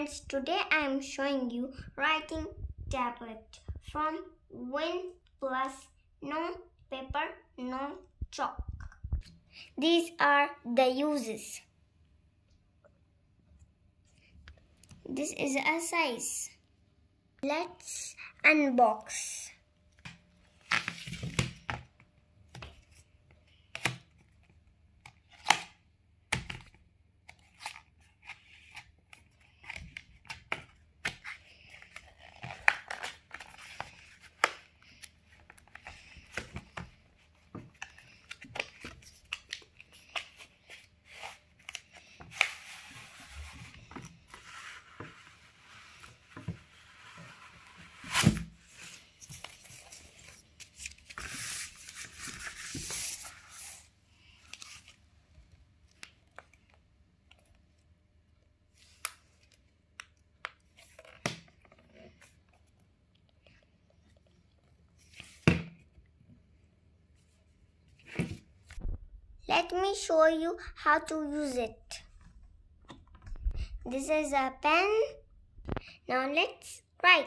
friends, today I am showing you writing tablet from Win Plus. No paper, no chalk. These are the uses. This is a size. Let's unbox. Let me show you how to use it. This is a pen. Now let's write.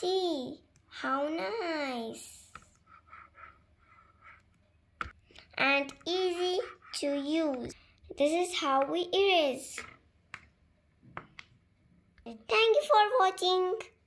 See how nice and easy to use. This is how we erase. Thank you for watching.